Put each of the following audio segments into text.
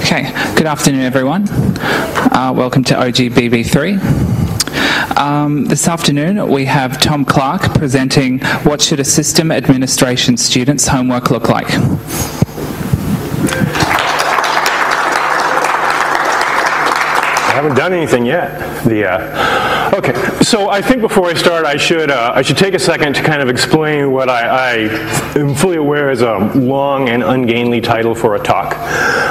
Okay, good afternoon everyone. Welcome to OGBB3. This afternoon we have Tom Clark presenting What Should a System Administration Student's Homework Look Like? I haven't done anything yet. Okay, so I think before I start, I should take a second to kind of explain what I am fully aware is a long and ungainly title for a talk.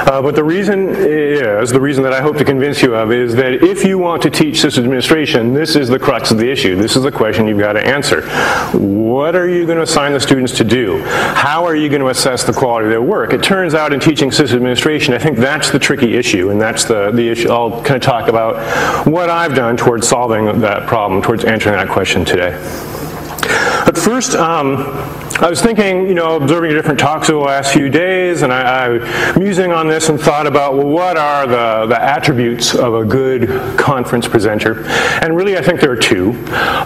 But the reason that I hope to convince you of is that if you want to teach systems administration, this is the crux of the issue. This is the question you've got to answer. What are you going to assign the students to do? How are you going to assess the quality of their work? It turns out in teaching systems administration, I think that's the tricky issue, and that's the issue. I'll kind of talk about what I've done towards solving that problem, towards answering that question today. But first, I was thinking, you know, observing your different talks over the last few days, and I musing on this and thought about, well, what are the attributes of a good conference presenter? And really, I think there are two.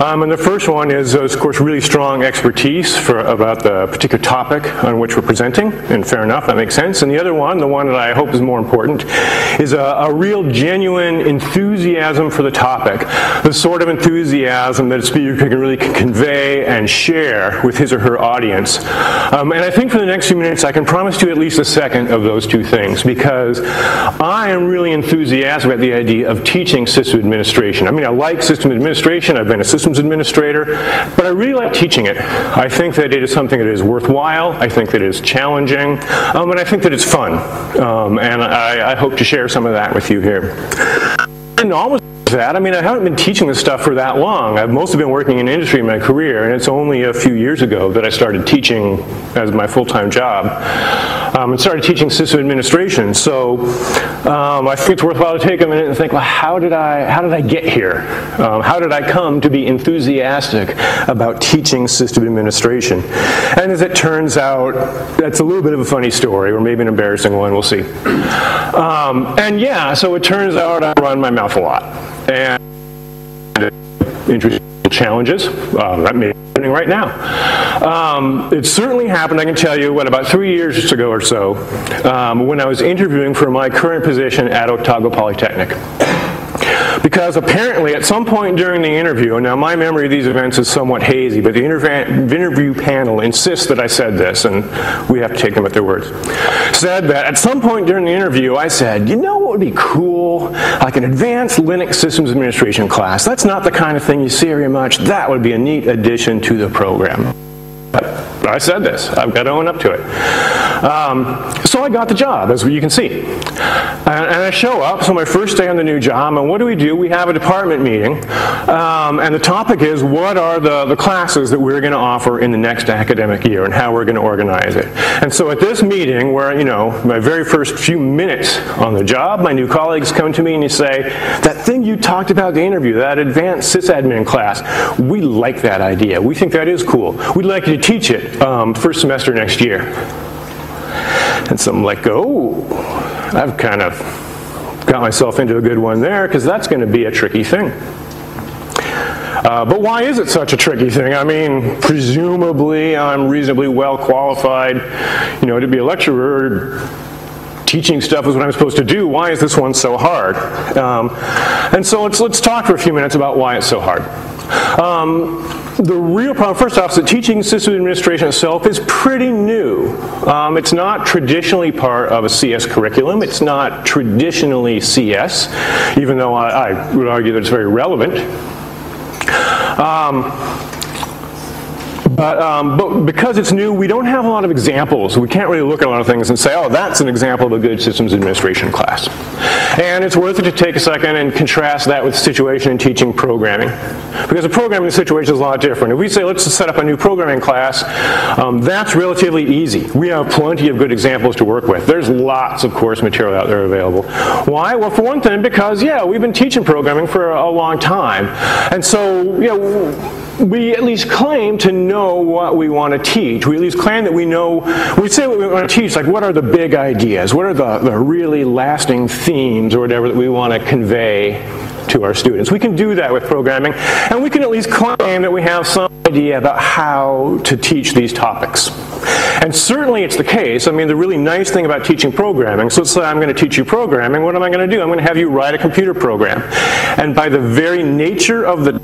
And the first one is, of course, really strong expertise about the particular topic on which we're presenting. And fair enough, that makes sense. And the other one, the one that I hope is more important, is a real genuine enthusiasm for the topic. The sort of enthusiasm that a speaker can really convey and share with his or her audience. And I think for the next few minutes I can promise you at least a second of those two things, because I am really enthusiastic about the idea of teaching system administration. I mean, I like system administration, I've been a systems administrator, but I really like teaching it. I think that it is something that is worthwhile, I think that it is challenging, and I think that it's fun. And I hope to share some of that with you here. And almost that. I mean, I haven't been teaching this stuff for that long. I've mostly been working in industry in my career, and it's only a few years ago that I started teaching as my full-time job, and started teaching system administration. So I think it's worthwhile to take a minute and think, well, how did I get here? How did I come to be enthusiastic about teaching system administration? And as it turns out, that's a little bit of a funny story, or maybe an embarrassing one, we'll see. And yeah, so it turns out I run my mouth a lot. And interesting challenges that may be happening right now. It certainly happened, I can tell you, what, about 3 years ago or so, when I was interviewing for my current position at Otago Polytechnic. Because apparently at some point during the interview, and now my memory of these events is somewhat hazy, but the interview panel insists that I said this, and we have to take them at their words, said that at some point during the interview I said, you know what would be cool? Like an advanced Linux systems administration class. That's not the kind of thing you see very much. That would be a neat addition to the program. I said this. I've got to own up to it. So I got the job, as you can see. And I show up, so my first day on the new job, and what do? We have a department meeting, and the topic is what are the classes that we're going to offer in the next academic year and how we're going to organize it. And so at this meeting where, you know, my very first few minutes on the job, my new colleagues come to me and they say, that thing you talked about in the interview, that advanced sysadmin class, we like that idea. We think that is cool. We'd like you to teach it. First semester next year. And so I'm like, oh, I've kind of got myself into a good one there, because that's going to be a tricky thing. But why is it such a tricky thing? I mean, presumably I'm reasonably well qualified, you know, to be a lecturer. Teaching stuff is what I'm supposed to do. Why is this one so hard? And so let's talk for a few minutes about why it's so hard. The real problem, first off, is that teaching system administration itself is pretty new. It's not traditionally part of a CS curriculum. It's not traditionally CS, even though I would argue that it's very relevant. But because it's new, we don't have a lot of examples. We can't really look at a lot of things and say, oh, that's an example of a good systems administration class. And it's worth it to take a second and contrast that with situation in teaching programming. Because a programming situation is a lot different. If we say, let's set up a new programming class, that's relatively easy. We have plenty of good examples to work with. There's lots of course material out there available. Why? Well, for one thing, because, yeah, we've been teaching programming for a long time. And so, you know, we at least claim to know what we want to teach. We at least claim that we know, we say what we want to teach, like what are the big ideas? What are the really lasting themes or whatever that we want to convey to our students. We can do that with programming, and we can at least claim that we have some idea about how to teach these topics. And certainly it's the case. I mean, the really nice thing about teaching programming, so let's say I'm going to teach you programming, what am I going to do? I'm going to have you write a computer program. And by the very nature of the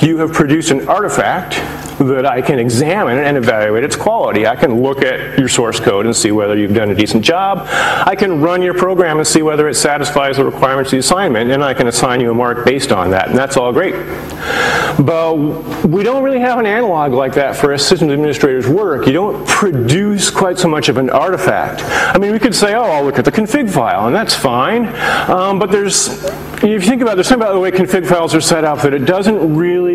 you have produced an artifact that I can examine and evaluate its quality. I can look at your source code and see whether you've done a decent job. I can run your program and see whether it satisfies the requirements of the assignment, and I can assign you a mark based on that, and that's all great. But we don't really have an analog like that for a systems administrator's work. You don't produce quite so much of an artifact. I mean, we could say, oh, I'll look at the config file, and that's fine. But there's something about the way config files are set up that it doesn't really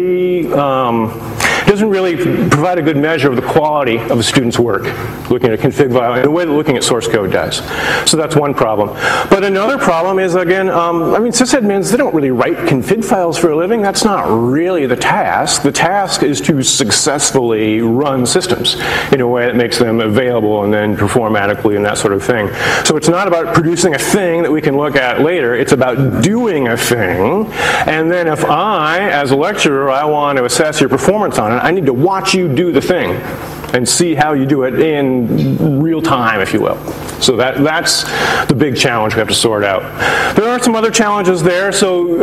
provide a good measure of the quality of a student's work, looking at a config file and the way that looking at source code does. So that's one problem. But another problem is, again, I mean, sysadmins, they don't really write config files for a living. That's not really the task. The task is to successfully run systems in a way that makes them available and then perform adequately and that sort of thing. So it's not about producing a thing that we can look at later. It's about doing a thing. And then if I, as a lecturer, I want to assess your performance on it, I need to watch you do the thing and see how you do it in real time, if you will. So that's the big challenge we have to sort out. There are some other challenges there. So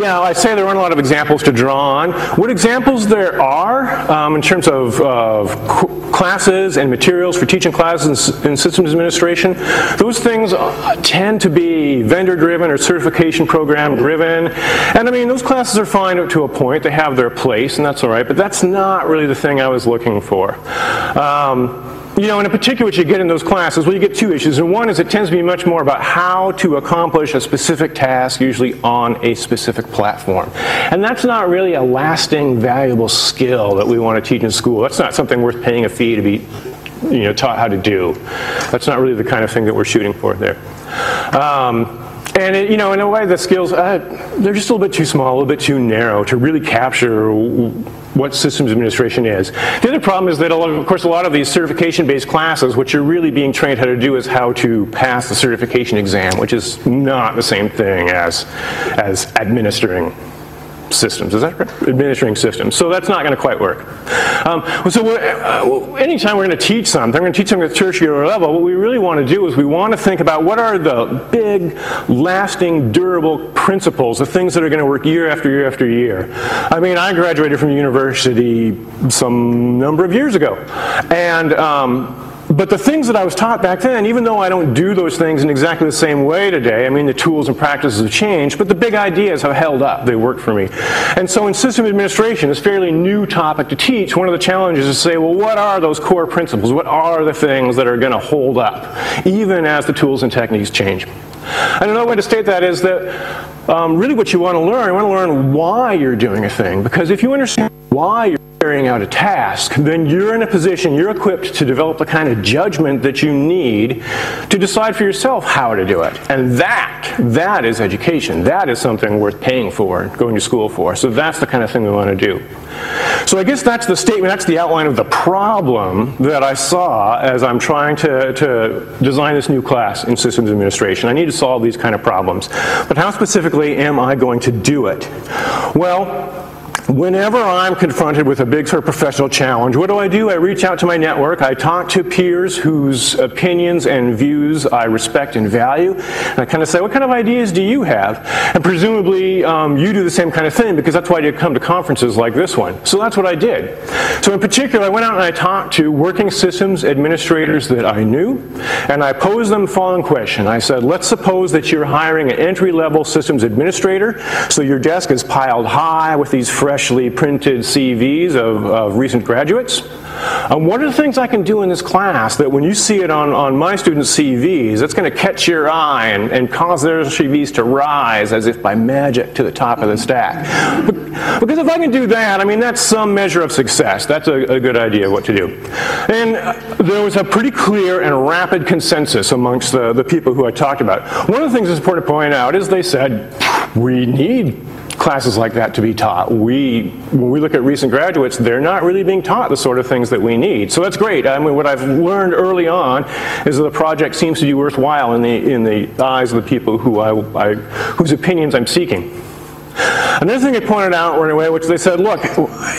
yeah, I say there aren't a lot of examples to draw on. What examples there are in terms of classes and materials for teaching classes in systems administration, those things tend to be vendor-driven or certification program-driven. And I mean, those classes are fine up to a point. They have their place, and that's all right. But that's not really the thing I was looking for. You know, and in particular, what you get in those classes, well, you get two issues. And one is it tends to be much more about how to accomplish a specific task, usually on a specific platform. And that's not really a lasting, valuable skill that we want to teach in school. That's not something worth paying a fee to be, you know, taught how to do. That's not really the kind of thing that we're shooting for there. And it, you know, in a way, the skills, they're just a little bit too small, a little bit too narrow to really capture what systems administration is. The other problem is that, of course, a lot of these certification-based classes, what you're really being trained how to do is how to pass the certification exam, which is not the same thing as administering systems. Is that right? Administering systems. So that's not going to quite work. So anytime we're going to teach something, I'm going to teach something at the tertiary level, what we really want to do is we want to think about what are the big, lasting, durable principles, the things that are going to work year after year after year. I mean, I graduated from university some number of years ago. And but the things that I was taught back then, even though I don't do those things in exactly the same way today, I mean, the tools and practices have changed, but the big ideas have held up. They work for me. And so in system administration, this fairly new topic to teach, one of the challenges is to say, well, what are those core principles? What are the things that are going to hold up, even as the tools and techniques change? And another way to state that is that really what you want to learn why you're doing a thing. Because if you understand why you're carrying out a task, then you're in a position, you're equipped to develop the kind of judgment that you need to decide for yourself how to do it. And that is education. That is something worth paying for, going to school for. So that's the kind of thing we want to do. So I guess that's the statement, that's the outline of the problem that I saw as I'm trying to design this new class in systems administration. I need to solve these kind of problems. But how specifically am I going to do it? Well, whenever I'm confronted with a big sort of professional challenge, what do? I reach out to my network. I talk to peers whose opinions and views I respect and value. And I kind of say, what kind of ideas do you have? And presumably, you do the same kind of thing, because that's why you come to conferences like this one. So that's what I did. So in particular, I went out and I talked to working systems administrators that I knew. And I posed them the following question. I said, let's suppose that you're hiring an entry-level systems administrator. So your desk is piled high with these fresh printed CVs of recent graduates. What are the things I can do in this class that when you see it on my students' CVs, it's going to catch your eye and cause their CVs to rise as if by magic to the top of the stack? Because if I can do that, I mean, that's some measure of success. That's a good idea of what to do. And there was a pretty clear and rapid consensus amongst the people who I talked about. One of the things that's important to point out is they said, we need classes like that to be taught. When we look at recent graduates, they're not really being taught the sort of things that we need. So that's great. I mean, what I've learned early on is that the project seems to be worthwhile in the eyes of the people who whose opinions I'm seeking. Another thing they pointed out right away, which they said, look,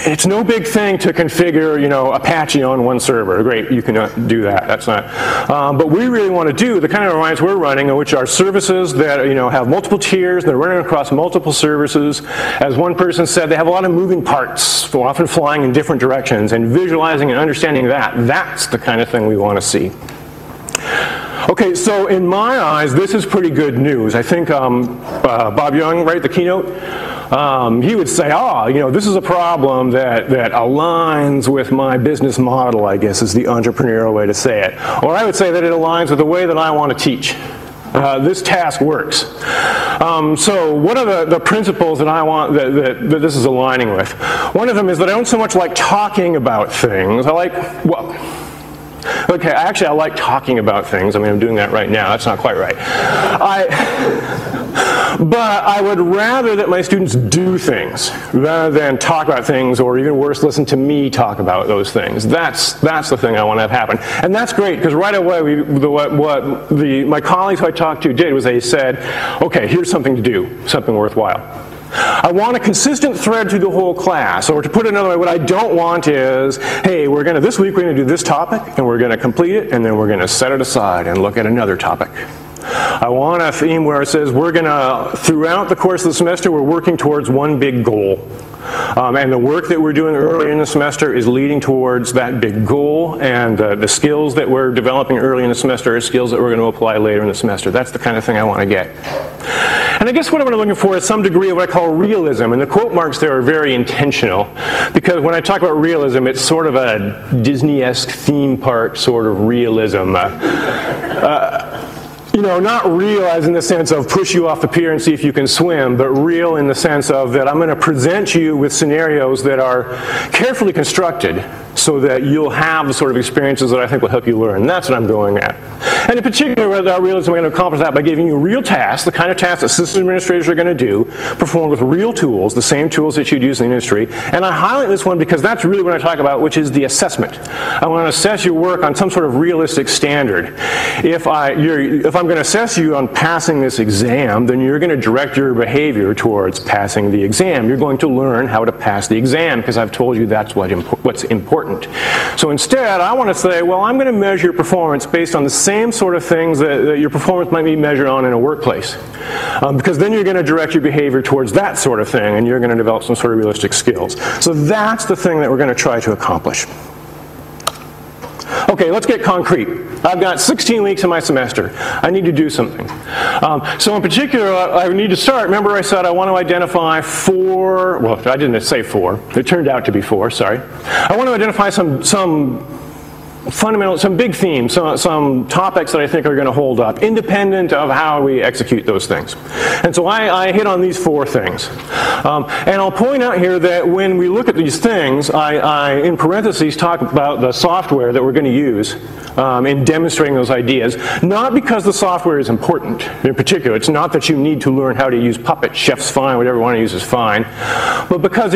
it's no big thing to configure, you know, Apache on one server. Great, you can do that. That's not. But we really want to do the kind of alliance we're running, which are services that, you know, have multiple tiers. They're running across multiple services. As one person said, they have a lot of moving parts, often flying in different directions, and visualizing and understanding that. That's the kind of thing we want to see. Okay, so in my eyes, this is pretty good news. I think Bob Young, right, the keynote, he would say, oh, you know, this is a problem that aligns with my business model, I guess, is the entrepreneurial way to say it. Or I would say that it aligns with the way that I want to teach. This task works. So what are the principles that I want that this is aligning with? One of them is that I don't so much like talking about things. I like, well, okay, actually I like talking about things. I mean, I'm doing that right now. That's not quite right. But I would rather that my students do things rather than talk about things, or even worse, listen to me talk about those things. That's the thing I want to have happen. And that's great, because right away, my colleagues who I talked to did was they said, okay, here's something to do, something worthwhile. I want a consistent thread through the whole class. Or to put it another way, what I don't want is, hey, this week we're going to do this topic, and we're going to complete it, and then we're going to set it aside and look at another topic. I want a theme where it says we're going to, throughout the course of the semester, we're working towards one big goal. And the work that we're doing early in the semester is leading towards that big goal, and the skills that we're developing early in the semester are skills that we're going to apply later in the semester. That's the kind of thing I want to get. And I guess what I'm looking for is some degree of what I call realism. And the quote marks there are very intentional, because when I talk about realism, it's sort of a Disney-esque theme park sort of realism. You know, not real as in the sense of push you off the pier and see if you can swim, but real in the sense of that I'm going to present you with scenarios that are carefully constructed so that you'll have the sort of experiences that I think will help you learn. That's what I'm going at. And in particular, without realism, I'm going to accomplish that by giving you real tasks, the kind of tasks that system administrators are going to do, performed with real tools, the same tools that you'd use in the industry. And I highlight this one because that's really what I talk about, which is the assessment. I want to assess your work on some sort of realistic standard. If I'm going to assess you on passing this exam, then you're going to direct your behavior towards passing the exam. You're going to learn how to pass the exam, because I've told you that's what's important. So instead, I want to say, well, I'm going to measure your performance based on the same sort of things that your performance might be measured on in a workplace. Because then you're going to direct your behavior towards that sort of thing, and you're going to develop some sort of realistic skills. So that's the thing that we're going to try to accomplish. Okay, let's get concrete. I've got 16 weeks in my semester. I need to do something. So in particular, I need to start. Remember I said I want to identify four, well, I didn't say four. It turned out to be four, sorry. I want to identify some big themes, some topics that I think are going to hold up, independent of how we execute those things. And so I hit on these four things. And I'll point out here that when we look at these things, I in parentheses, talk about the software that we're going to use in demonstrating those ideas, not because the software is important in particular. It's not that you need to learn how to use Puppet, Chef's fine, whatever you want to use is fine, but because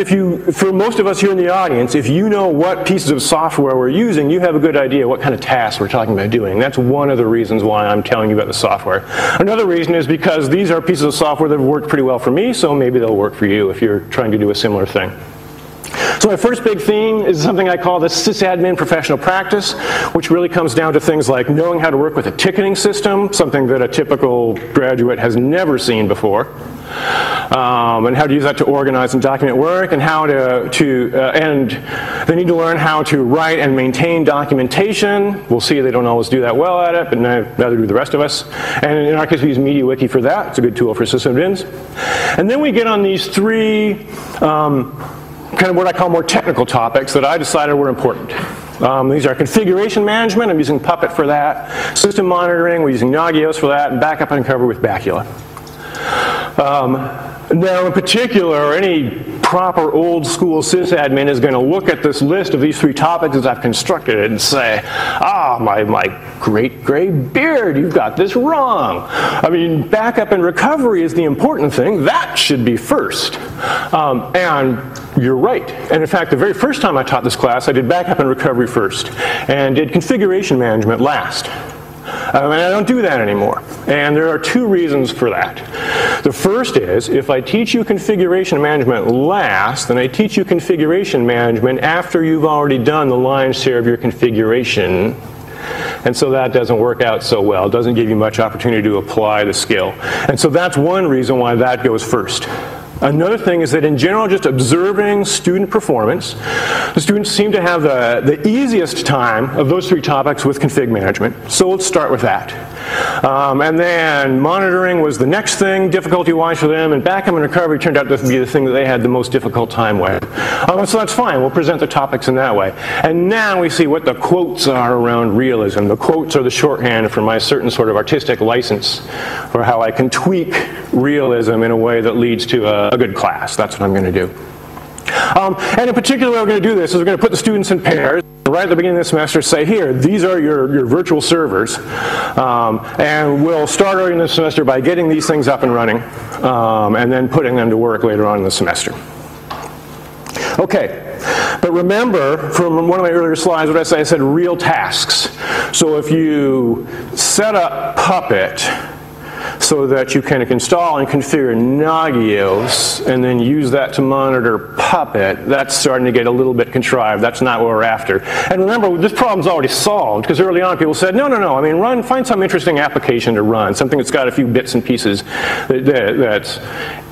for most of us here in the audience, if you know what pieces of software we're using, you have a good idea what kind of tasks we're talking about doing. That's one of the reasons why I'm telling you about the software. Another reason is because these are pieces of software that have worked pretty well for me, so maybe they'll work for you if you're trying to do a similar thing. So my first big theme is something I call the sysadmin professional practice, which really comes down to things like knowing how to work with a ticketing system, something that a typical graduate has never seen before, and how to use that to organize and document work, and and they need to learn how to write and maintain documentation. We'll see they don't always do that well at it, but neither do the rest of us. And in our case, we use MediaWiki for that. It's a good tool for sysadmins. And then we get on these three kind of what I call more technical topics that I decided were important. These are configuration management. I'm using Puppet for that. System monitoring, we're using Nagios for that. And backup and cover with Bacula. Now in particular, any proper old school sysadmin is going to look at this list of these three topics as I've constructed it and say, ah, my great gray beard, you've got this wrong. I mean, backup and recovery is the important thing. That should be first. And you're right. And in fact, the very first time I taught this class, I did backup and recovery first and did configuration management last. And I don't do that anymore. And there are two reasons for that. The first is, if I teach you configuration management last, then I teach you configuration management after you've already done the lion's share of your configuration. And so that doesn't work out so well. It doesn't give you much opportunity to apply the skill. And so that's one reason why that goes first. Another thing is that in general, just observing student performance, the students seem to have the easiest time of those three topics with config management. So let's start with that. And then monitoring was the next thing, difficulty-wise for them, and backup and recovery turned out to be the thing that they had the most difficult time with. So that's fine. We'll present the topics in that way. And now we see what the quotes are around realism. The quotes are the shorthand for my certain sort of artistic license for how I can tweak realism in a way that leads to a good class. That's what I'm going to do. And in particular, what we're going to do this is we're going to put the students in pairs right at the beginning of the semester, say, here, these are your virtual servers. And we'll start early in the semester by getting these things up and running and then putting them to work later on in the semester. Okay. But remember, from one of my earlier slides, what I said real tasks. So if you set up Puppet so that you can install and configure Nagios and then use that to monitor Puppet, that's starting to get a little bit contrived. That's not what we're after. And remember, this problem's already solved, because early on people said, no, no, no, I mean, find some interesting application to run, something that's got a few bits and pieces that's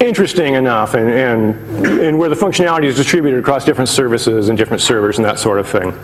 interesting enough and where the functionality is distributed across different services and different servers and that sort of thing.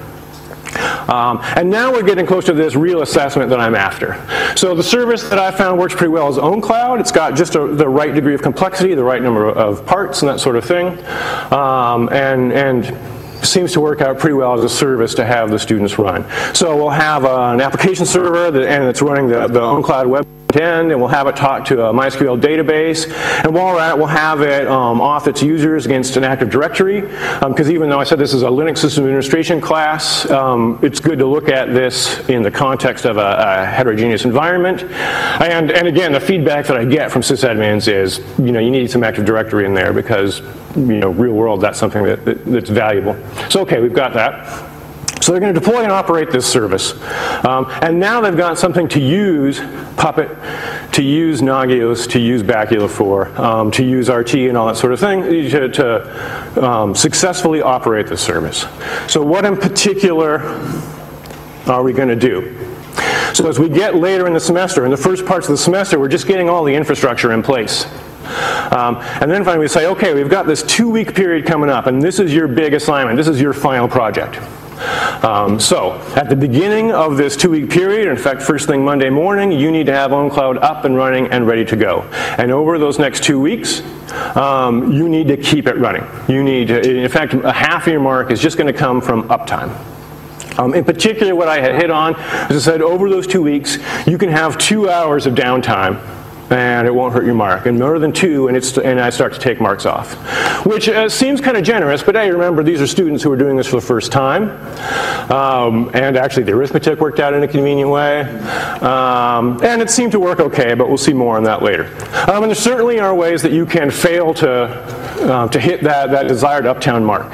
And now we're getting close to this real assessment that I'm after. So the service that I found works pretty well is OwnCloud. It's got just the right degree of complexity, the right number of parts and that sort of thing. And seems to work out pretty well as a service to have the students run. So we'll have an application server and it's running the OwnCloud web end, and we'll have it talk to a MySQL database, and while we're at it, we'll have it off its users against an Active Directory, because even though I said this is a Linux system administration class, it's good to look at this in the context of a heterogeneous environment. And again, the feedback that I get from sysadmins is, you know, you need some Active Directory in there because, you know, real world, that's something that's valuable. So okay, we've got that. So they're going to deploy and operate this service. And now they've got something to use Puppet, to use Nagios, to use Bacula for, to use RT and all that sort of thing to successfully operate the service. So what in particular are we going to do? So as we get later in the semester, in the first parts of the semester, we're just getting all the infrastructure in place. And then finally we say, okay, we've got this 2-week period coming up, and this is your big assignment. This is your final project. So at the beginning of this 2-week period, in fact first thing Monday morning, you need to have OwnCloud up and running and ready to go. And over those next 2 weeks, you need to keep it running. You need to, in fact, a half of your mark is just going to come from uptime. In particular, what I had hit on is I said over those 2 weeks, you can have 2 hours of downtime and it won't hurt your mark, and more than two, and I start to take marks off, which seems kind of generous, but hey, remember, these are students who are doing this for the first time, and actually the arithmetic worked out in a convenient way, and it seemed to work okay, but we'll see more on that later. And there certainly are ways that you can fail to hit that desired uptown mark.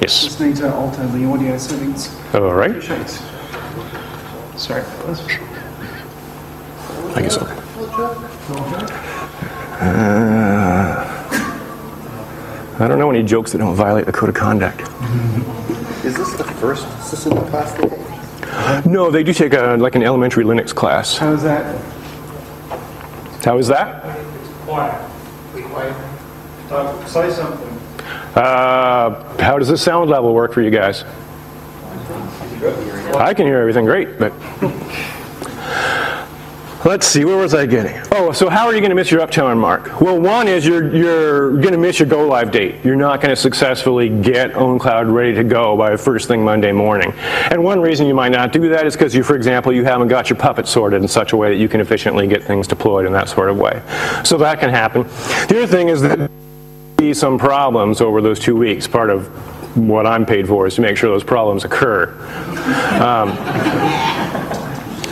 Yes? Just need to alter the audio settings. All right. Sorry. I guess so. I don't know any jokes that don't violate the code of conduct. Is this the first system class they take? No, they do take like an elementary Linux class. How is that? How is that? It's quiet. Be quiet. Say something. How does the sound level work for you guys? I can hear everything great, but... Let's see, where was I getting? Oh, so how are you going to miss your uptown mark? Well, one is you're going to miss your go-live date. You're not going to successfully get OwnCloud ready to go by first thing Monday morning. And one reason you might not do that is because, for example, you haven't got your Puppet sorted in such a way that you can efficiently get things deployed in that sort of way. So that can happen. The other thing is that be some problems over those 2 weeks. Part of what I'm paid for is to make sure those problems occur.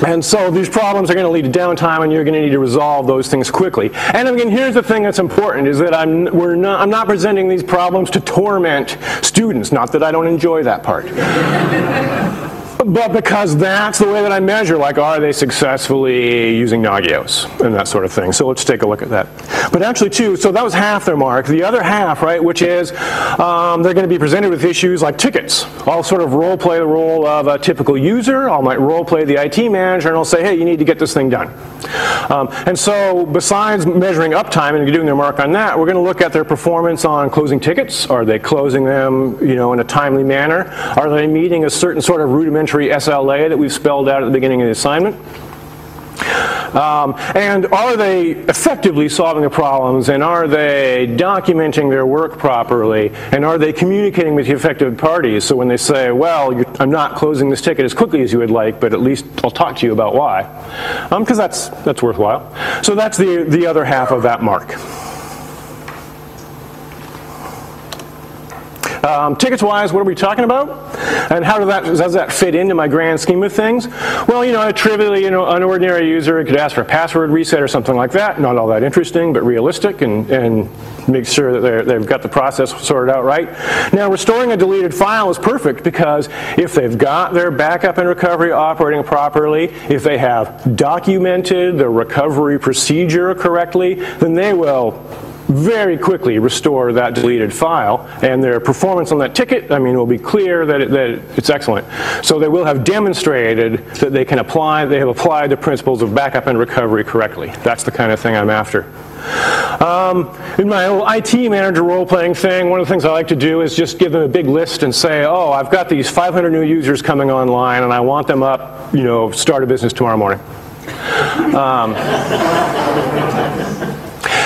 And so these problems are going to lead to downtime, and you're going to need to resolve those things quickly. And again, here's the thing that's important, is that I'm not presenting these problems to torment students. Not that I don't enjoy that part. But because that's the way that I measure, like, are they successfully using Nagios and that sort of thing. So let's take a look at that. But actually, too, so that was half their mark. The other half, right, which is they're going to be presented with issues like tickets. I'll sort of role play the role of a typical user. I might role play the IT manager, and I'll say, hey, you need to get this thing done. And so besides measuring uptime and doing their mark on that, we're going to look at their performance on closing tickets. Are they closing them, you know, in a timely manner? Are they meeting a certain sort of rudimentary SLA that we've spelled out at the beginning of the assignment? And are they effectively solving the problems, and are they documenting their work properly, and are they communicating with the affected parties? So when they say, well, I'm not closing this ticket as quickly as you would like, but at least I'll talk to you about why, because that's worthwhile. So that's the other half of that mark. Tickets-wise, what are we talking about? And how does that fit into my grand scheme of things? Well, you know, a trivially, you know, an ordinary user could ask for a password reset or something like that. Not all that interesting, but realistic, and make sure that they've got the process sorted out right. Now, restoring a deleted file is perfect, because if they've got their backup and recovery operating properly, if they have documented the recovery procedure correctly, then they will very quickly restore that deleted file, and their performance on that ticket, I mean, will be clear that it's excellent. So they will have demonstrated that they can apply, they have applied the principles of backup and recovery correctly. That's the kind of thing I'm after. In my old IT manager role-playing thing, one of the things I like to do is just give them a big list and say, oh, I've got these 500 new users coming online, and I want them up, you know, start a business tomorrow morning.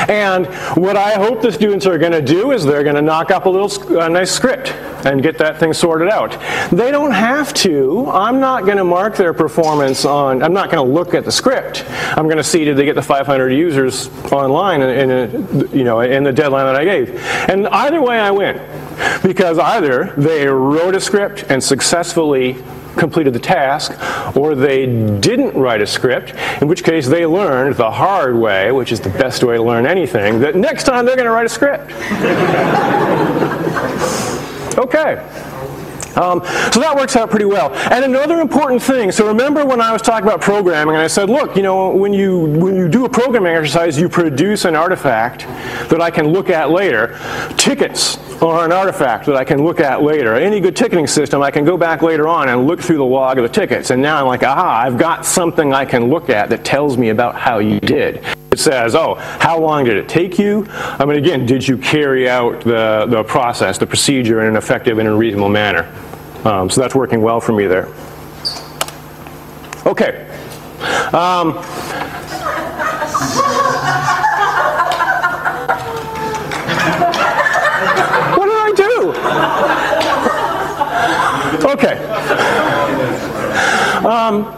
And what I hope the students are going to do is they're going to knock up a nice script and get that thing sorted out. They don't have to. I'm not going to mark their performance on, I'm not going to look at the script. I'm going to see, did they get the 500 users online in the deadline that I gave. And either way I win, because either they wrote a script and successfully completed the task, or they didn't write a script, in which case they learned the hard way, which is the best way to learn anything, that next time they're going to write a script. Okay. So that works out pretty well. And another important thing, so remember when I was talking about programming and I said, look, you know, when you do a programming exercise, you produce an artifact that I can look at later. Tickets are an artifact that I can look at later. Any good ticketing system, I can go back later on and look through the log of the tickets. And now I'm like, aha, I've got something I can look at that tells me about how you did. It says, oh, how long did it take you? I mean, again, did you carry out the process, the procedure in an effective and a reasonable manner? So that's working well for me there. Okay. What did I do? Okay.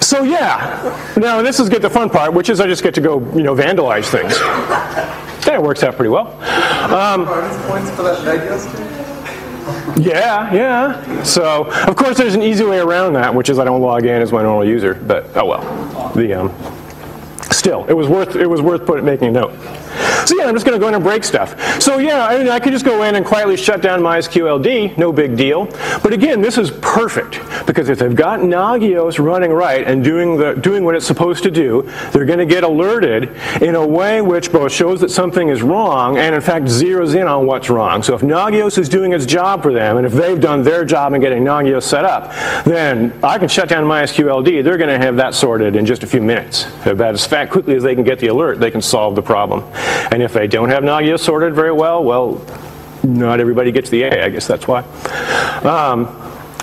So yeah, now this is the fun part, which is I just get to go, you know, vandalize things. That works out pretty well. Points for that Nagios? Yeah. So of course there's an easy way around that, which is I don't log in as my normal user. But oh well. Still, it was worth making a note. So yeah, I'm just going to go in and break stuff. So yeah, I mean, I could just go in and quietly shut down MySQLD, no big deal. But again, this is perfect, because if they've got Nagios running right and doing what it's supposed to do, they're going to get alerted in a way which both shows that something is wrong and in fact zeroes in on what's wrong. So if Nagios is doing its job for them, and if they've done their job in getting Nagios set up, then I can shut down MySQLD. They're going to have that sorted in just a few minutes. About as quickly as they can get the alert, they can solve the problem. And if they don't have Nagios sorted very well, well, not everybody gets the A. I guess that's why.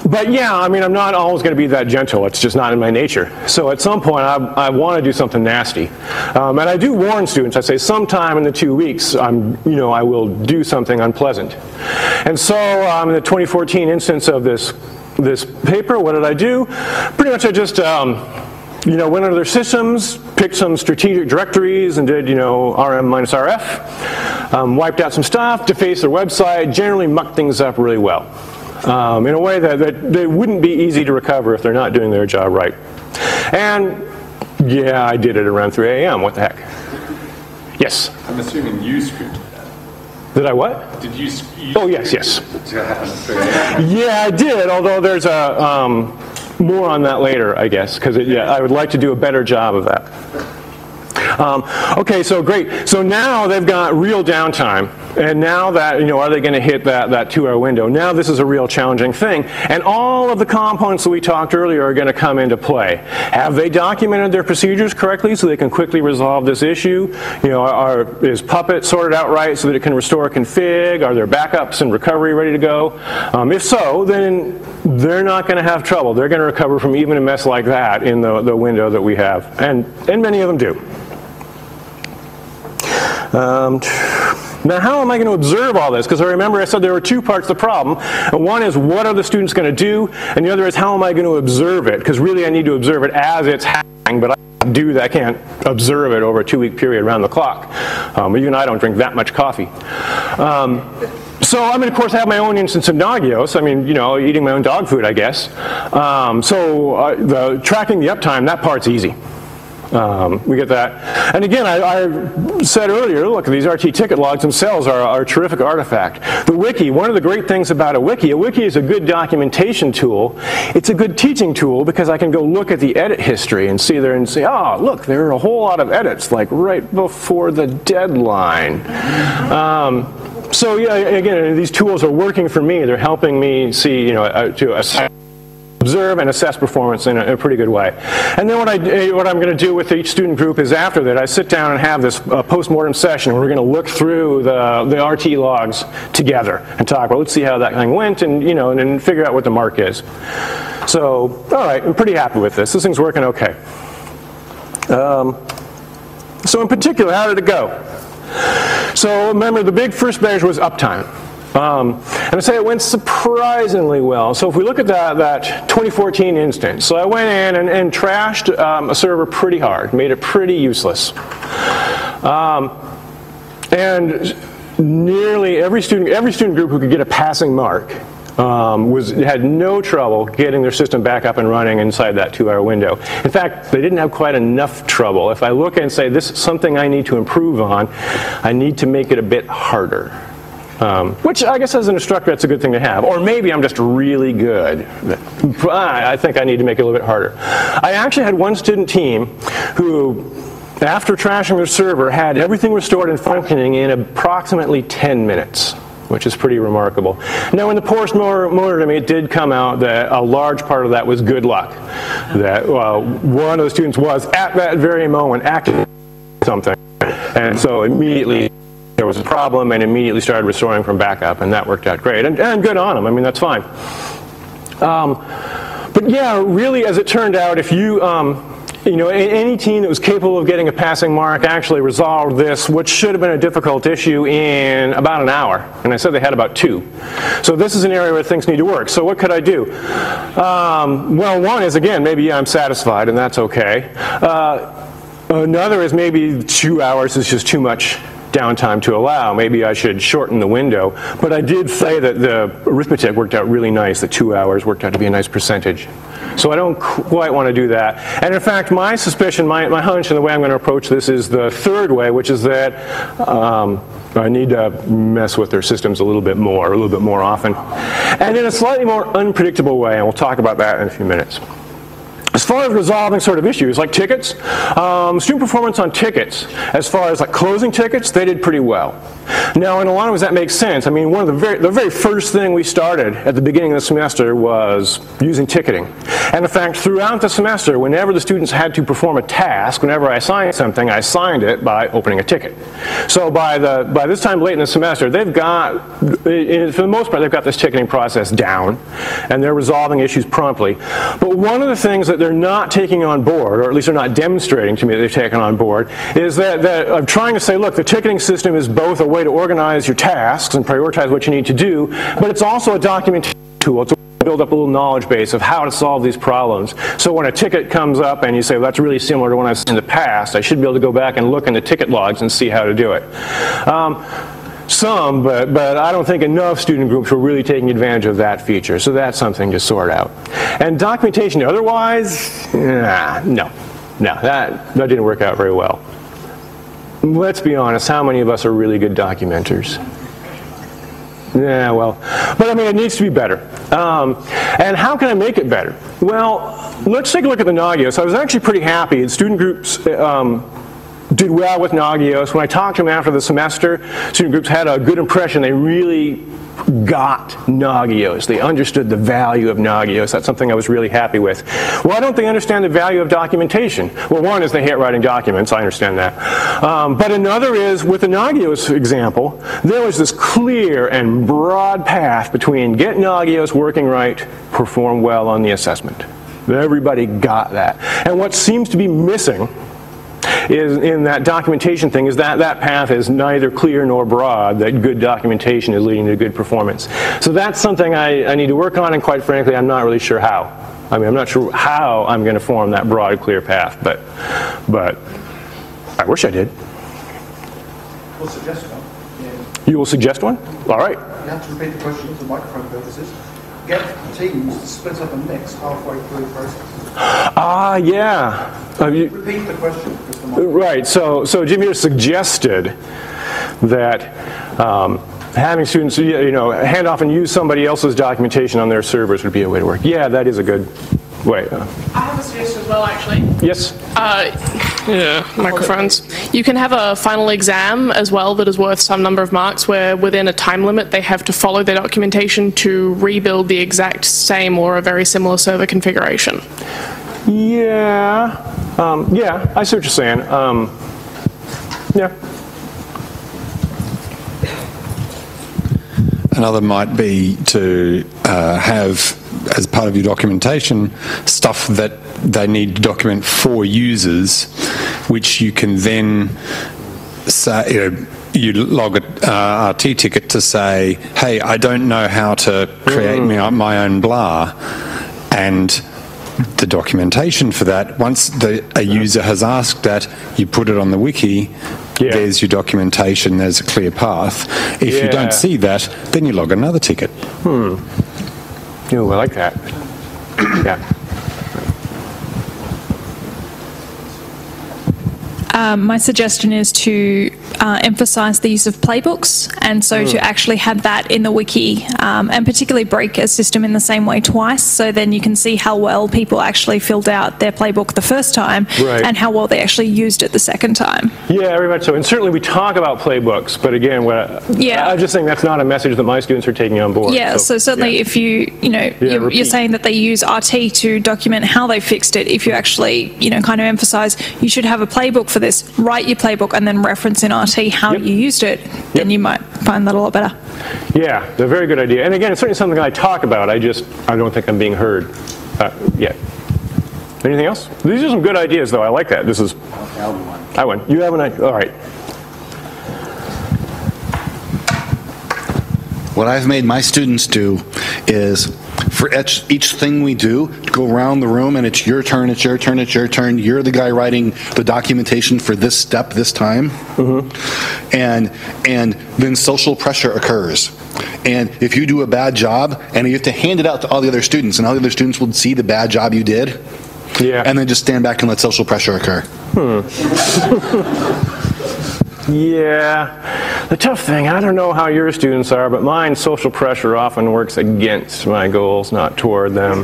But yeah, I mean, I'm not always going to be that gentle. It's just not in my nature. So at some point, I want to do something nasty. And I do warn students. I say sometime in the 2 weeks, I will do something unpleasant. And so in the 2014 instance of this paper, what did I do? Pretty much I just went under their systems, picked some strategic directories and did, you know, rm-rf, wiped out some stuff, defaced their website, generally mucked things up really well. In a way that they wouldn't be easy to recover if they're not doing their job right. And yeah, I did it around 3 a.m. What the heck? Yes? I'm assuming you scripted that. Did I what? Did you? Oh, yes, yes. Yeah, I did, although there's a, more on that later, I guess, because yeah, I would like to do a better job of that. Okay, so great. So now they've got real downtime. And now that, you know, are they going to hit that 2-hour window? Now this is a real challenging thing. And all of the components that we talked earlier are going to come into play. Have they documented their procedures correctly so they can quickly resolve this issue? You know, is Puppet sorted out right so that it can restore config? Are their backups and recovery ready to go? If so, then they're not going to have trouble. They're going to recover from even a mess like that in the window that we have. And many of them do. Now, how am I going to observe all this? Because I remember I said there were two parts of the problem. One is, what are the students going to do? And the other is, how am I going to observe it? Because really, I need to observe it as it's happening, but I can't do that. I can't observe it over a 2-week period around the clock. You and I don't drink that much coffee. So I'm going to, of course, have my own instance of Nagios. I mean, you know, eating my own dog food, I guess. So tracking the uptime, that part's easy. We get that. And again, I said earlier, look, these RT ticket logs themselves are a terrific artifact. The wiki, one of the great things about a wiki is a good documentation tool. It's a good teaching tool because I can go look at the edit history and see there and say, oh, look, there are a whole lot of edits, like right before the deadline. So yeah, again, these tools are working for me. They're helping me see, you know, to observe and assess performance in a pretty good way. And then what I'm going to do with each student group is after that, I sit down and have this post-mortem session where we're going to look through the RT logs together and talk, well, let's see how that thing went and, you know, and then figure out what the mark is. So, all right, I'm pretty happy with this. This thing's working okay. So in particular, how did it go? So remember, the big first measure was uptime. And I say it went surprisingly well. So if we look at that 2014 instance, so I went in and trashed a server pretty hard, made it pretty useless. And nearly every student group who could get a passing mark had no trouble getting their system back up and running inside that 2-hour window. In fact, they didn't have quite enough trouble. If I look and say, this is something I need to improve on, I need to make it a bit harder. Which I guess as an instructor, that's a good thing to have. Or maybe I'm just really good. I think I need to make it a little bit harder. I actually had one student team who, after trashing their server, had everything restored and functioning in approximately 10 minutes, which is pretty remarkable. Now, in the post-mortem, it did come out that a large part of that was good luck. That one of the students was, at that very moment, acting something. And so immediately, there was a problem and immediately started restoring from backup, and that worked out great. And good on them. I mean, that's fine. But yeah, really, as it turned out, if you, you know, any team that was capable of getting a passing mark actually resolved this, which should have been a difficult issue, in about an hour. And I said they had about 2. So this is an area where things need to work. So what could I do? Well, one is, again, maybe yeah, I'm satisfied, and that's okay. Another is maybe 2 hours is just too much downtime to allow. Maybe I should shorten the window. But I did say that the arithmetic worked out really nice. The 2 hours worked out to be a nice percentage. So I don't quite want to do that. And in fact, my suspicion, my hunch, and the way I'm going to approach this is the third way, which is that I need to mess with their systems a little bit more often. And in a slightly more unpredictable way, and we'll talk about that in a few minutes. As far as resolving sort of issues like tickets, student performance on tickets, as far as like closing tickets, they did pretty well. Now, in a lot of ways, that makes sense. I mean, one of the very first thing we started at the beginning of the semester was using ticketing. And in fact, throughout the semester, whenever the students had to perform a task, whenever I assigned something, I assigned it by opening a ticket. So by this time late in the semester, they've got, for the most part, they've got this ticketing process down, and they're resolving issues promptly. But one of the things that they're not taking on board, or at least they're not demonstrating to me that they've taken on board, is that I'm trying to say, look, the ticketing system is both a way to organize your tasks and prioritize what you need to do, but it's also a documentation tool. It's a build up a little knowledge base of how to solve these problems. So when a ticket comes up and you say, well, that's really similar to one I've seen in the past, I should be able to go back and look in the ticket logs and see how to do it. Some, but I don't think enough student groups were really taking advantage of that feature. So that's something to sort out. And documentation otherwise, no, that didn't work out very well. Let's be honest, how many of us are really good documenters? Yeah, well, but I mean, it needs to be better. And how can I make it better? Well, let's take a look at the Nagios. I was actually pretty happy. The student groups did well with Nagios. When I talked to them after the semester, student groups had a good impression. They really got Nagios. They understood the value of Nagios. That's something I was really happy with. Why don't they understand the value of documentation? Well, one is they hate writing documents. I understand that. But another is, with the Nagios example, there was this clear and broad path between get Nagios working right, perform well on the assessment. Everybody got that. And what seems to be missing is in that documentation thing is that that path is neither clear nor broad, that good documentation is leading to good performance. So that's something I need to work on, and quite frankly, I'm not really sure how. I mean, I'm not sure how I'm going to form that broad, clear path, but I wish I did. We'll suggest one. Yeah. You will suggest one? All right. You have to repeat the question for microphone purposes. Get teams to split up and mix halfway through the process. Ah, yeah. Repeat the question. Right. So Jim here suggested that having students, you know, hand off and use somebody else's documentation on their servers would be a way to work. Yeah, that is a good way. I have a suggestion as well, actually. Yes. Yeah, microphones. You can have a final exam as well that is worth some number of marks where within a time limit they have to follow their documentation to rebuild the exact same or a very similar server configuration. Yeah, yeah, I see what you're saying. Yeah. Another might be to have, as part of your documentation, stuff that they need to document for users, which you can then say, you know, you log an RT ticket to say, hey, I don't know how to create my own blah, and the documentation for that, once a user has asked that, you put it on the wiki. Yeah. There's your documentation, there's a clear path. If you don't see that, then you log another ticket. Oh, I like that. Yeah. My suggestion is to emphasize the use of playbooks, and so to actually have that in the wiki, and particularly break a system in the same way twice, so then you can see how well people actually filled out their playbook the first time, and how well they actually used it the second time. Yeah, very much so. And certainly we talk about playbooks, but again, I was just saying that's not a message that my students are taking on board. Yeah, so certainly if you're saying that they use RT to document how they fixed it, if you actually, you know, kind of emphasize you should have a playbook for this, write your playbook and then reference in RT how you used it, then you might find that a lot better. Yeah, they're a very good idea. And again, it's certainly something I talk about. I don't think I'm being heard yet. Anything else? These are some good ideas, though. I like that. This is... I won. You have an idea. All right. What I've made my students do is, for each thing we do, go around the room and it's your turn, it's your turn, it's your turn. You're the guy writing the documentation for this step this time. And then social pressure occurs. And if you do a bad job, and you have to hand it out to all the other students, and all the other students will see the bad job you did. Yeah. And then just stand back and let social pressure occur. Yeah, the tough thing, I don't know how your students are, but mine, social pressure often works against my goals, not toward them.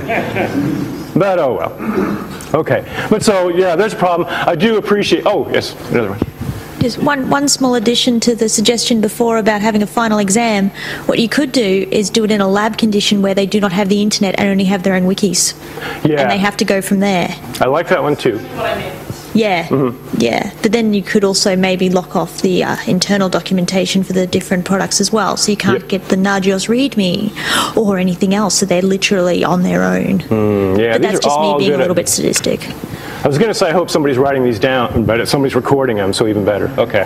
But oh well. Okay, but so yeah, there's a problem. I do appreciate, oh yes, another one. Just one small addition to the suggestion before about having a final exam. What you could do is do it in a lab condition where they do not have the internet and only have their own wikis. Yeah. And they have to go from there. I like that one too. Yeah, yeah. But then you could also maybe lock off the internal documentation for the different products as well, so you can't get the Nagios README or anything else, so they're literally on their own. Yeah, but that's just me being a little bit sadistic. I was going to say I hope somebody's writing these down, but somebody's recording them, so even better. Okay.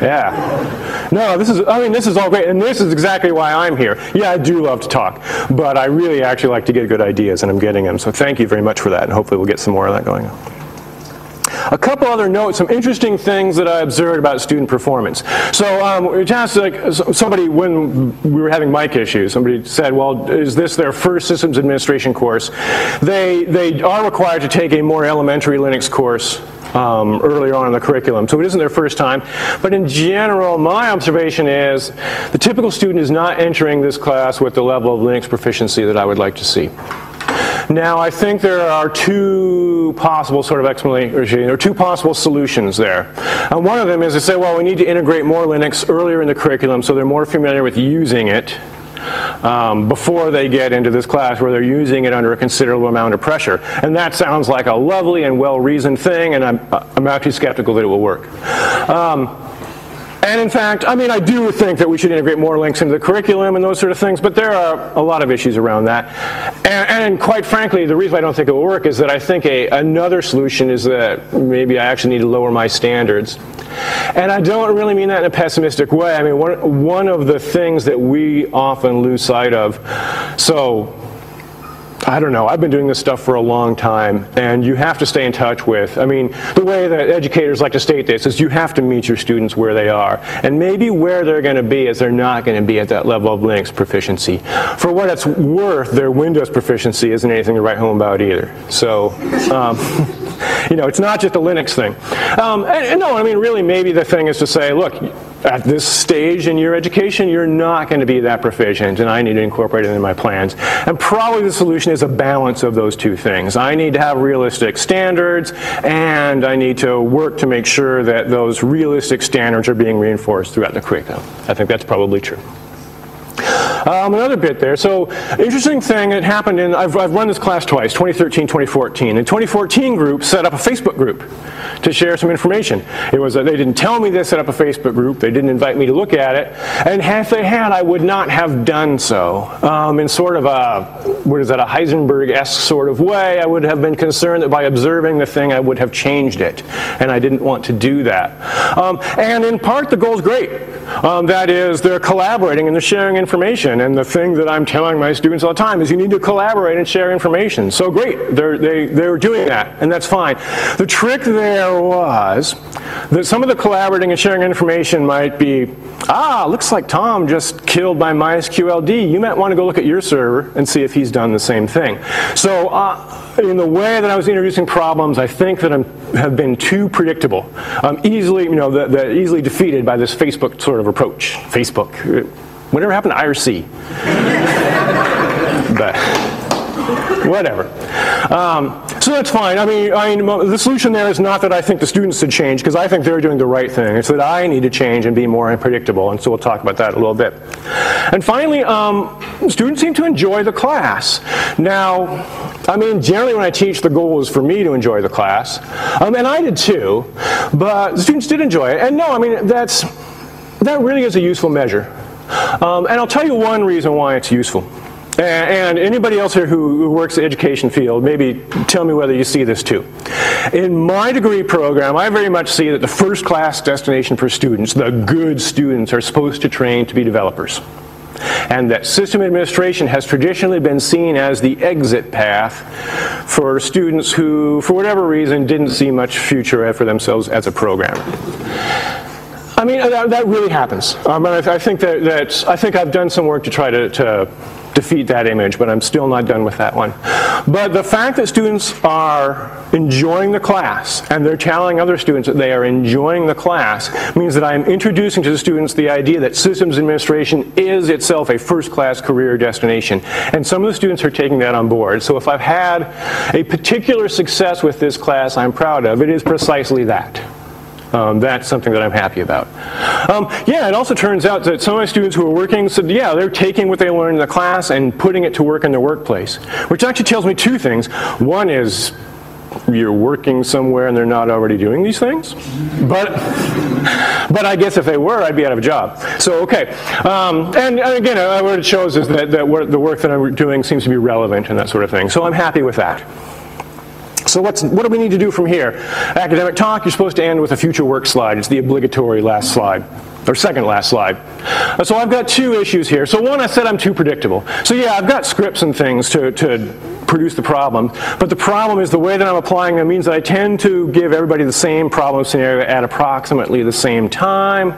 Yeah. No, this is, I mean, this is all great, and this is exactly why I'm here. Yeah, I do love to talk, but I really actually like to get good ideas, and I'm getting them. So thank you very much for that, and hopefully we'll get some more of that going on. A couple other notes, some interesting things that I observed about student performance. So just like somebody, when we were having mic issues, somebody said, well, is this their first systems administration course? They are required to take a more elementary Linux course earlier on in the curriculum. So it isn't their first time. But in general, my observation is the typical student is not entering this class with the level of Linux proficiency that I would like to see. Now, I think there are two possible sort of explanations, or two possible solutions there. And one of them is to say, well, we need to integrate more Linux earlier in the curriculum so they're more familiar with using it before they get into this class where they're using it under a considerable amount of pressure. And that sounds like a lovely and well-reasoned thing, and I'm actually skeptical that it will work. And in fact, I mean, I do think that we should integrate more links into the curriculum and those sort of things, but there are a lot of issues around that. And quite frankly, the reason I don't think it will work is that I think another solution is that maybe I actually need to lower my standards. And I don't really mean that in a pessimistic way. I mean, one of the things that we often lose sight of, so I don't know, I've been doing this stuff for a long time, and you have to stay in touch with, I mean, the way that educators like to state this is you have to meet your students where they are, and maybe where they're going to be is they're not going to be at that level of Linux proficiency. For what it's worth, their Windows proficiency isn't anything to write home about either. So, you know, it's not just a Linux thing. And no, I mean, really, maybe the thing is to say, look, at this stage in your education, you're not going to be that proficient, and I need to incorporate it into my plans. And probably the solution is a balance of those two things. I need to have realistic standards, and I need to work to make sure that those realistic standards are being reinforced throughout the curriculum. I think that's probably true. Another bit there. So, interesting thing that happened in, I've run this class twice, 2013, 2014. The 2014 group set up a Facebook group to share some information. It was, they didn't tell me they set up a Facebook group, they didn't invite me to look at it, and if they had, I would not have done so. In sort of a, what is that, a Heisenberg-esque sort of way, I would have been concerned that by observing the thing, I would have changed it, and I didn't want to do that. And in part, the goal's great. That is, they're collaborating and they're sharing information. And the thing that I'm telling my students all the time is you need to collaborate and share information. So great, they're doing that, and that's fine. The trick there was that some of the collaborating and sharing information might be, looks like Tom just killed my MySQLD. You might want to go look at your server and see if he's done the same thing. So in the way that I was introducing problems, I think that I have been too predictable. Easily, you know, the easily defeated by this Facebook sort of approach. Facebook. Whatever happened to IRC? But whatever. So that's fine. I mean, the solution there is not that I think the students should change, because I think they're doing the right thing. It's that I need to change and be more unpredictable, and so we'll talk about that a little bit. And finally, students seem to enjoy the class. Now, I mean, generally when I teach, the goal is for me to enjoy the class, and I did too, but the students did enjoy it. And no, I mean, that really is a useful measure. And I'll tell you one reason why it's useful. And anybody else here who works in the education field, maybe tell me whether you see this too. In my degree program, I very much see that the first class destination for students, the good students, are supposed to train to be developers. And that system administration has traditionally been seen as the exit path for students who, for whatever reason, didn't see much future for themselves as a programmer. I mean, that really happens. I think I think I've done some work to try to defeat that image, but I'm still not done with that one. But the fact that students are enjoying the class, and they're telling other students that they are enjoying the class, means that I'm introducing to the students the idea that systems administration is itself a first-class career destination. And some of the students are taking that on board. So if I've had a particular success with this class I'm proud of, it is precisely that. That's something that I'm happy about. Yeah, it also turns out that some of my students who are working said, yeah, they're taking what they learned in the class and putting it to work in their workplace, which actually tells me two things. One is you're working somewhere and they're not already doing these things, but I guess if they were, I'd be out of a job. So, okay. And again, what it shows is that the work that I'm doing seems to be relevant and that sort of thing. So I'm happy with that. So what do we need to do from here? Academic talk, you're supposed to end with a future work slide. It's the obligatory last slide, or second last slide. So I've got two issues here. So one, I said I'm too predictable. So yeah, I've got scripts and things to produce the problem, but the problem is the way that I'm applying them means that I tend to give everybody the same problem scenario at approximately the same time.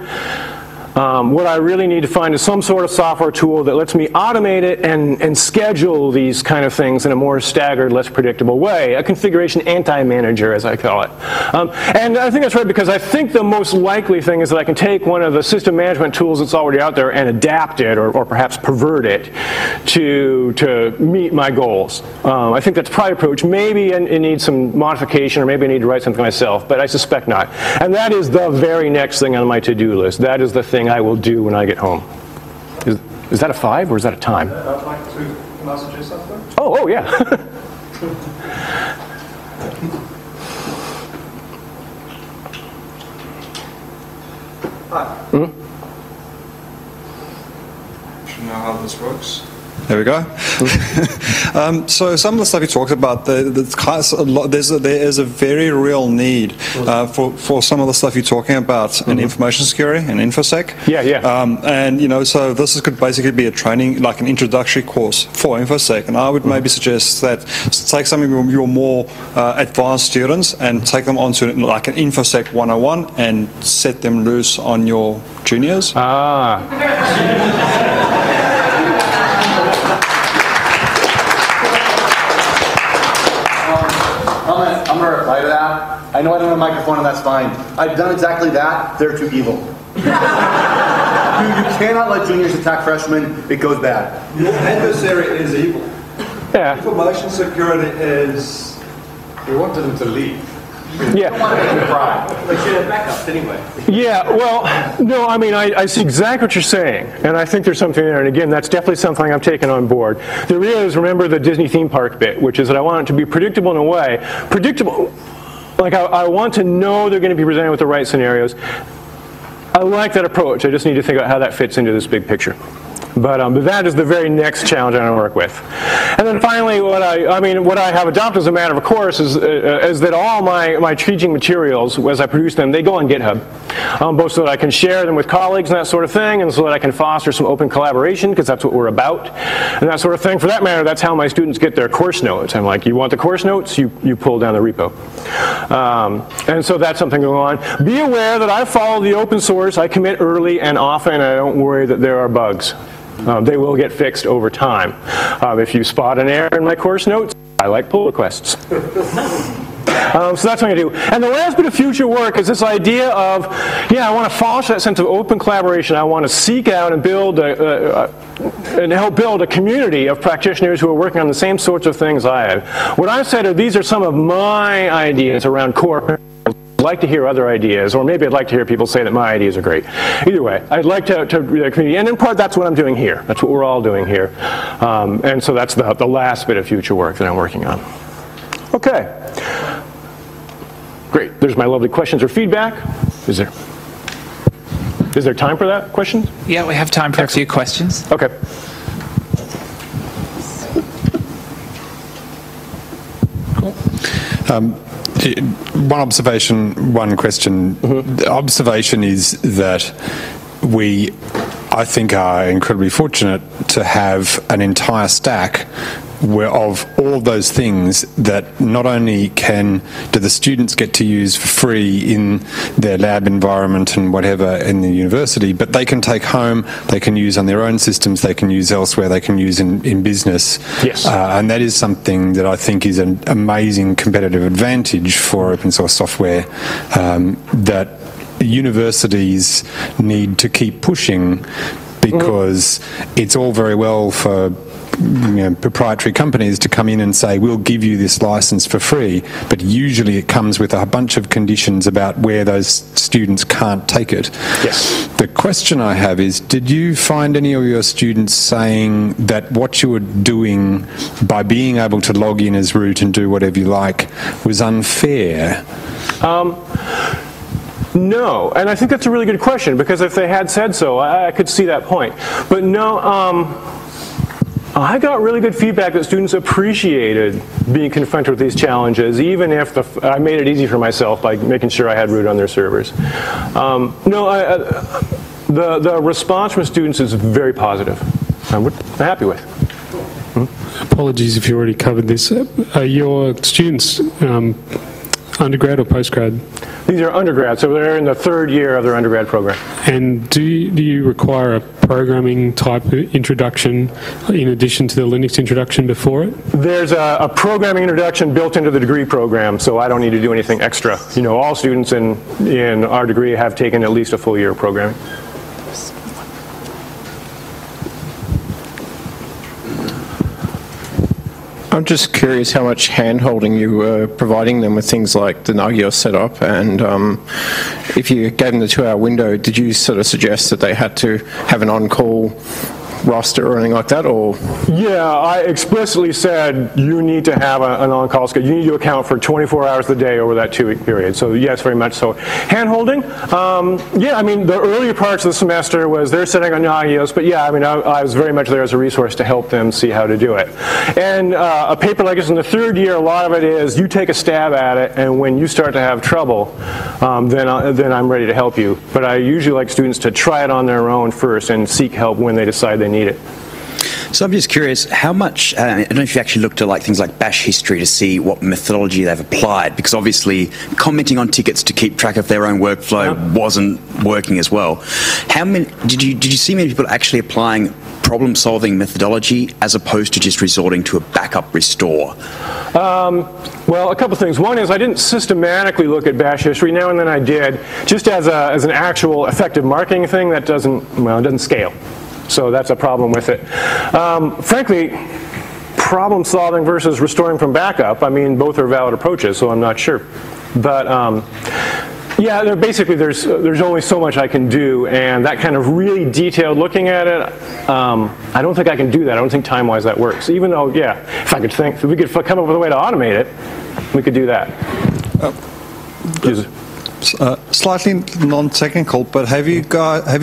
What I really need to find is some sort of software tool that lets me automate it and schedule these kind of things in a more staggered, less predictable way. A configuration anti-manager, as I call it. And I think that's right, because I think the most likely thing is that I can take one of the system management tools that's already out there and adapt it, or perhaps pervert it to meet my goals. I think that's probably the approach. Maybe it needs some modification, or maybe I need to write something myself, but I suspect not. And that is the very next thing on my to-do list. That is the thing I will do when I get home. Is that a 5 or is that a time? I'd like to message you something. Oh, yeah. Hi. Hmm? Do you know how this works? There we go. So some of the stuff you talked about, there is a very real need for some of the stuff you're talking about in information security and InfoSec. Yeah, yeah. And you know, so this could basically be a training, like an introductory course for InfoSec. And I would maybe suggest that take some of your more advanced students and take them onto like an InfoSec 101 and set them loose on your juniors. Ah. I'm going to reply to that. I know I don't have a microphone, and that's fine. I've done exactly that. They're too evil. Dude, you cannot let juniors attack freshmen. It goes bad. Your adversary is evil. Yeah. Information security is... We wanted them to leave. Yeah. They should have backups anyway. Yeah, well, no, I mean, I see exactly what you're saying, and I think there's something there, and again, that's definitely something I'm taking on board. There is, remember the Disney theme park bit, which is that I want it to be predictable in a way. Predictable, like I want to know they're going to be presented with the right scenarios. I like that approach. I just need to think about how that fits into this big picture. But that is the very next challenge I'm going to work with. And then finally, what I have adopted as a matter of course is that all my teaching materials, as I produce them, they go on GitHub, both so that I can share them with colleagues and that sort of thing, and so that I can foster some open collaboration, because that's what we're about, and that sort of thing. For that matter, that's how my students get their course notes. I'm like, you want the course notes? You pull down the repo. And so that's something going on. Be aware that I follow the open source. I commit early and often, and I don't worry that there are bugs. They will get fixed over time. If you spot an error in my course notes, I like pull requests. So that's what I do. And the last bit of future work is this idea of, yeah, I want to foster that sense of open collaboration. I want to seek out and build and help build a community of practitioners who are working on the same sorts of things I have. What I've said are these are some of my ideas around core. I'd like to hear other ideas, or maybe I'd like to hear people say that my ideas are great. Either way, I'd like to community, and in part that's what I'm doing here. That's what we're all doing here. And so that's the last bit of future work that I'm working on. Okay. Great. There's my lovely questions or feedback. Is there time for that? Questions? Yeah, we have time for a few questions. Okay. Cool. One observation, one question. The observation is that we, I think, are incredibly fortunate to have an entire stack where of all of those things that not only do the students get to use for free in their lab environment and whatever in the university, but they can take home, they can use on their own systems, they can use elsewhere, they can use in business. Yes. And that is something that I think is an amazing competitive advantage for open source software that universities need to keep pushing, because it's all very well for proprietary companies to come in and say, we'll give you this license for free, but usually it comes with a bunch of conditions about where those students can't take it. Yes. The question I have is, did you find any of your students saying that what you were doing by being able to log in as root and do whatever you like was unfair? No, and I think that's a really good question, because if they had said so, I could see that point. But no, I got really good feedback that students appreciated being confronted with these challenges, even if I made it easy for myself by making sure I had root on their servers. The response from students is very positive. I'm happy with. Apologies if you already covered this. Are your students undergrad or postgrad? These are undergrad, so they're in the third year of their undergrad program. And do you require a programming type introduction in addition to the Linux introduction before it? There's a programming introduction built into the degree program, so I don't need to do anything extra. You know, all students in our degree have taken at least a full year of programming. I'm just curious how much hand-holding you were providing them with things like the Nagios setup, and if you gave them the 2-hour window, did you sort of suggest that they had to have an on-call roster or anything like that, or? Yeah, I explicitly said you need to have an on-call schedule. You need to account for 24 hours a day over that 2-week period. So yes, very much so. Hand-holding? Yeah, I mean, the earlier parts of the semester was they're sitting on Nagios, but yeah, I mean, I was very much there as a resource to help them see how to do it. And a paper like this in the third year, a lot of it is you take a stab at it, and when you start to have trouble, then I'm ready to help you. But I usually like students to try it on their own first and seek help when they decide they need it. So I'm just curious, how much, I don't know if you actually looked at like things like bash history to see what methodology they've applied, because obviously commenting on tickets to keep track of their own workflow wasn't working as well. How many, did you see many people actually applying problem solving methodology as opposed to just resorting to a backup restore? Well, a couple things. One is I didn't systematically look at bash history. Now and then I did, just as an actual effective marketing thing that doesn't, well, it doesn't scale. So that's a problem with it. Frankly, problem solving versus restoring from backup, I mean, both are valid approaches, so I'm not sure. But yeah, basically there's only so much I can do, and that kind of really detailed looking at it, I don't think I can do that. I don't think time-wise that works. Even though, yeah, if I could think, if we could come up with a way to automate it, we could do that. Slightly non-technical, but have you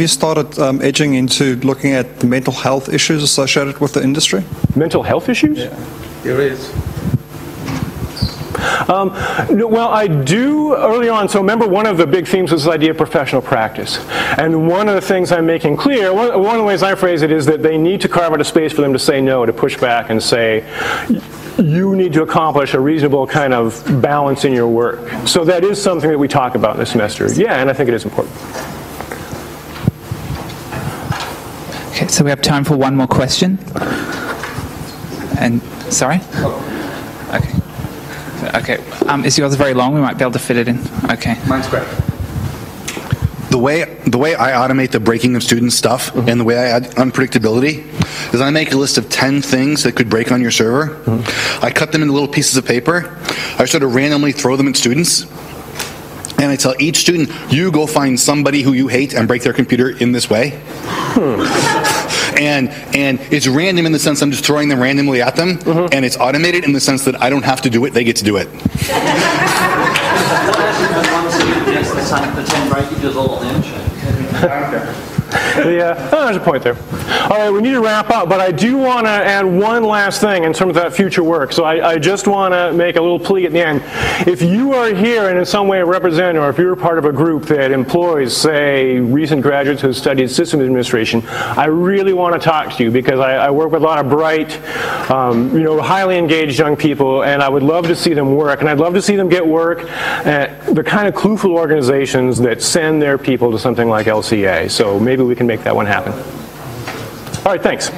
started edging into looking at the mental health issues associated with the industry? Mental health issues? Yeah, there is. Well, I do early on. So remember, one of the big themes was this idea of professional practice. And one of the things I'm making clear, one of the ways I phrase it is that they need to carve out a space for them to say no, to push back and say, you need to accomplish a reasonable kind of balance in your work. So that is something that we talk about this semester. Yeah, and I think it is important. Okay, so we have time for one more question. And, sorry? Okay. Okay, is yours very long? We might be able to fit it in. Okay. Mine's great. The way I automate the breaking of student stuff and the way I add unpredictability is I make a list of 10 things that could break on your server. I cut them into little pieces of paper. I sort of randomly throw them at students. And I tell each student, you go find somebody who you hate and break their computer in this way. And it's random in the sense I'm just throwing them randomly at them, and it's automated in the sense that I don't have to do it, they get to do it. Yeah, oh, there's a point there. All right, we need to wrap up, but I do want to add one last thing in terms of that future work. So I just want to make a little plea at the end. If you are here and in some way represented, or if you're part of a group that employs, say, recent graduates who studied systems administration, I really want to talk to you, because I work with a lot of bright, you know, highly engaged young people, and I would love to see them work, and I'd love to see them get work at the kind of clueful organizations that send their people to something like LCA. So maybe we can make that one happen. All right, thanks.